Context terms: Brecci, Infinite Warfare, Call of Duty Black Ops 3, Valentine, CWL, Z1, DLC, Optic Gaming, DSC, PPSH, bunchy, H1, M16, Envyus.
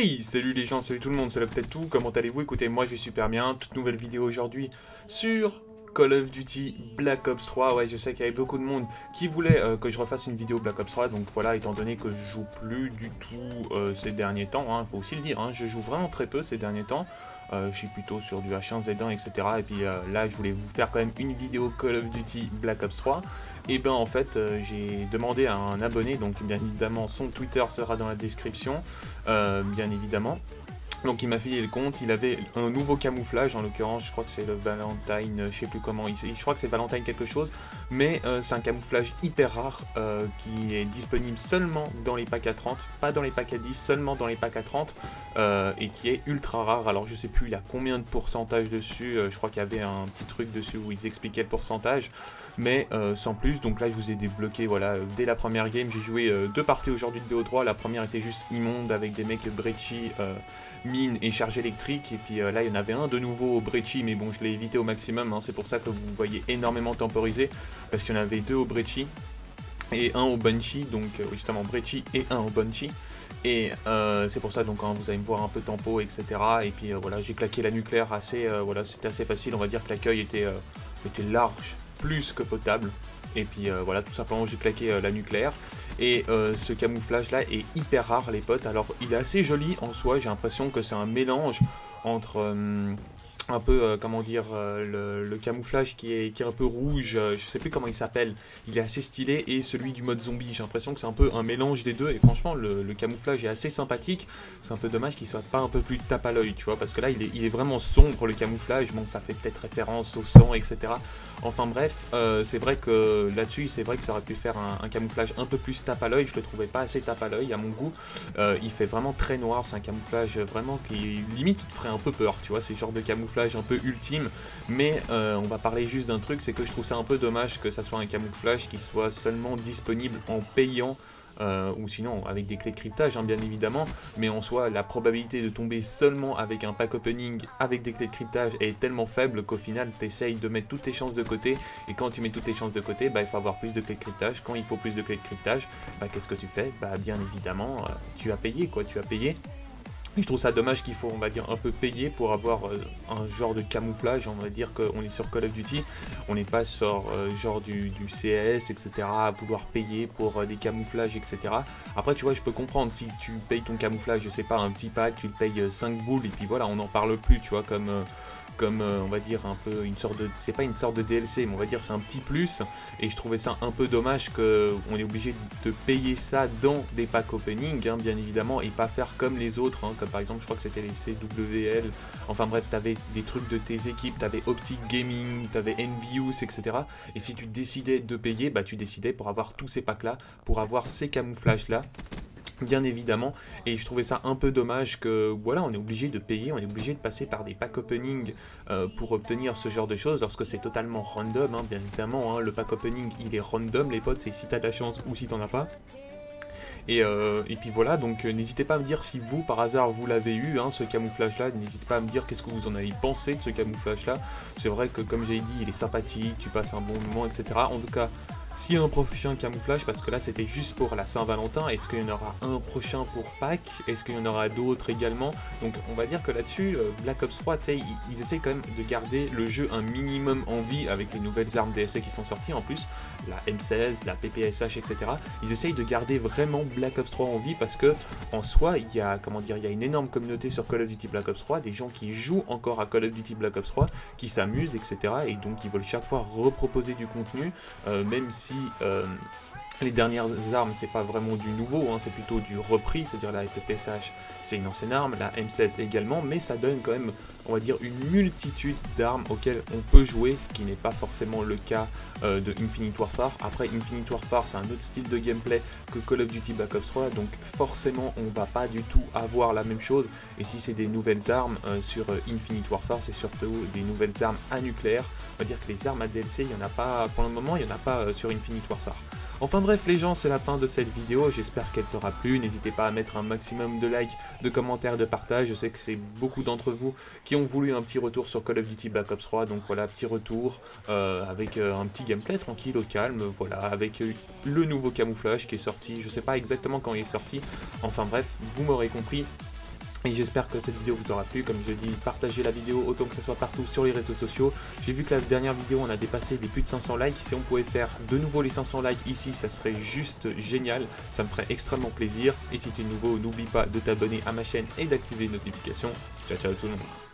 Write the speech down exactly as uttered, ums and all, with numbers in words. Hey, salut les gens, salut tout le monde, c'est l'Optic tout, comment allez-vous? Écoutez, moi je suis super bien, toute nouvelle vidéo aujourd'hui sur Call of Duty Black Ops trois, ouais je sais qu'il y avait beaucoup de monde qui voulait euh, que je refasse une vidéo Black Ops trois, donc voilà, étant donné que je joue plus du tout euh, ces derniers temps, il hein, faut aussi le dire, hein, je joue vraiment très peu ces derniers temps, euh, je suis plutôt sur du H un Z un, etc, et puis euh, là je voulais vous faire quand même une vidéo Call of Duty Black Ops trois, et ben en fait euh, j'ai demandé à un abonné, donc bien évidemment son Twitter sera dans la description, euh, bien évidemment. Donc il m'a filé le compte, il avait un nouveau camouflage, en l'occurrence je crois que c'est le Valentine, je sais plus comment, je crois que c'est Valentine quelque chose, mais euh, c'est un camouflage hyper rare euh, qui est disponible seulement dans les packs à trente, pas dans les packs à dix, seulement dans les packs à trente, euh, et qui est ultra rare. Alors je sais plus il y a combien de pourcentage dessus, euh, je crois qu'il y avait un petit truc dessus où ils expliquaient le pourcentage, mais euh, sans plus. Donc là je vous ai débloqué, voilà, dès la première game, j'ai joué euh, deux parties aujourd'hui de B O trois, la première était juste immonde avec des mecs Brecci, euh, mine et charge électrique, et puis euh, là il y en avait un de nouveau au Brecci, mais bon je l'ai évité au maximum, hein, c'est pour ça que vous voyez énormément temporiser, parce qu'il y en avait deux au Brecci et un au bunchy, donc euh, justement Brecci et un au bunchy, et euh, c'est pour ça donc hein, vous allez me voir un peu tempo, etc, et puis euh, voilà, j'ai claqué la nucléaire assez, euh, voilà, c'était assez facile, on va dire que l'accueil était, euh, était large, plus que potable, et puis euh, voilà, tout simplement j'ai claqué euh, la nucléaire. Et euh, ce camouflage là est hyper rare les potes, alors il est assez joli en soi, j'ai l'impression que c'est un mélange entre euh, un peu, euh, comment dire, euh, le, le camouflage qui est, qui est un peu rouge, euh, je sais plus comment il s'appelle, il est assez stylé, et celui du mode zombie, j'ai l'impression que c'est un peu un mélange des deux, et franchement le, le camouflage est assez sympathique, c'est un peu dommage qu'il soit pas un peu plus tape à l'œil, tu vois, parce que là il est, il est vraiment sombre le camouflage, bon ça fait peut-être référence au sang, et cetera. Enfin bref, euh, c'est vrai que là-dessus, c'est vrai que ça aurait pu faire un, un camouflage un peu plus tape à l'œil. Je le trouvais pas assez tape à l'œil à mon goût. Euh, il fait vraiment très noir, c'est un camouflage vraiment qui limite qui te ferait un peu peur, tu vois. C'est le genre de camouflage un peu ultime. Mais euh, on va parler juste d'un truc, c'est que je trouve ça un peu dommage que ça soit un camouflage qui soit seulement disponible en payant. Euh, ou sinon avec des clés de cryptage hein, bien évidemment, mais en soi la probabilité de tomber seulement avec un pack opening avec des clés de cryptage est tellement faible qu'au final tu essayes de mettre toutes tes chances de côté, et quand tu mets toutes tes chances de côté, bah, il faut avoir plus de clés de cryptage, quand il faut plus de clés de cryptage, bah, qu'est-ce que tu fais? Bah bien évidemment euh, tu as payé quoi, tu as payé. Je trouve ça dommage qu'il faut, on va dire, un peu payer pour avoir euh, un genre de camouflage. On va dire qu'on est sur Call of Duty, on n'est pas sur euh, genre du, du C S, et cetera, à vouloir payer pour euh, des camouflages, et cetera. Après, tu vois, je peux comprendre, si tu payes ton camouflage, je sais pas, un petit pack, tu le payes euh, cinq boules, et puis voilà, on n'en parle plus, tu vois, comme... Euh, comme euh, on va dire un peu une sorte de, c'est pas une sorte de D L C, mais on va dire c'est un petit plus, et je trouvais ça un peu dommage que on est obligé de payer ça dans des packs opening hein, bien évidemment, et pas faire comme les autres hein, comme par exemple je crois que c'était les C W L, enfin bref t'avais des trucs de tes équipes, t'avais Optic Gaming, t'avais Envyus, etc, et si tu décidais de payer, bah tu décidais pour avoir tous ces packs là, pour avoir ces camouflages là bien évidemment, et je trouvais ça un peu dommage que voilà, on est obligé de payer, on est obligé de passer par des packs opening euh, pour obtenir ce genre de choses, lorsque c'est totalement random hein, bien évidemment hein, le pack opening il est random les potes, c'est si t'as de la chance ou si t'en as pas. Et, euh, et puis voilà, donc euh, n'hésitez pas à me dire si vous par hasard vous l'avez eu hein, ce camouflage là, n'hésitez pas à me dire qu'est-ce que vous en avez pensé de ce camouflage là. C'est vrai que comme j'ai dit, il est sympathique, tu passes un bon moment, etc. En tout cas, s'il y a un prochain camouflage, parce que là c'était juste pour la Saint-Valentin, est-ce qu'il y en aura un prochain pour Pâques? Est-ce qu'il y en aura d'autres également? Donc on va dire que là-dessus, Black Ops trois, tu sais, ils, ils essaient quand même de garder le jeu un minimum en vie avec les nouvelles armes D S C qui sont sorties en plus, la M seize, la P P S H, et cetera. Ils essayent de garder vraiment Black Ops trois en vie, parce que en soi, il y a, comment dire, il y a une énorme communauté sur Call of Duty Black Ops trois, des gens qui jouent encore à Call of Duty Black Ops trois, qui s'amusent, et cetera. Et donc ils veulent chaque fois reproposer du contenu, euh, même si... Si, euh, les dernières armes c'est pas vraiment du nouveau, hein, c'est plutôt du repris, c'est-à-dire la P P S H c'est une ancienne arme, la M seize également, mais ça donne quand même, on va dire, une multitude d'armes auxquelles on peut jouer, ce qui n'est pas forcément le cas euh, de Infinite Warfare. Après, Infinite Warfare, c'est un autre style de gameplay que Call of Duty Black Ops trois, donc forcément, on va pas du tout avoir la même chose. Et si c'est des nouvelles armes euh, sur euh, Infinite Warfare, c'est surtout des nouvelles armes à nucléaire. On va dire que les armes à D L C, il n'y en a pas, pour le moment, il n'y en a pas euh, sur Infinite Warfare. Enfin bref les gens, c'est la fin de cette vidéo, j'espère qu'elle t'aura plu, n'hésitez pas à mettre un maximum de likes, de commentaires, de partage, je sais que c'est beaucoup d'entre vous qui ont voulu un petit retour sur Call of Duty Black Ops trois, donc voilà, petit retour euh, avec euh, un petit gameplay tranquille au calme, voilà, avec euh, le nouveau camouflage qui est sorti, je sais pas exactement quand il est sorti, enfin bref, vous m'aurez compris. Et j'espère que cette vidéo vous aura plu. Comme je dis, partagez la vidéo autant que ça soit partout sur les réseaux sociaux. J'ai vu que la dernière vidéo, on a dépassé les plus de cinq cents likes. Si on pouvait faire de nouveau les cinq cents likes ici, ça serait juste génial. Ça me ferait extrêmement plaisir. Et si tu es nouveau, n'oublie pas de t'abonner à ma chaîne et d'activer les notifications. Ciao, ciao tout le monde.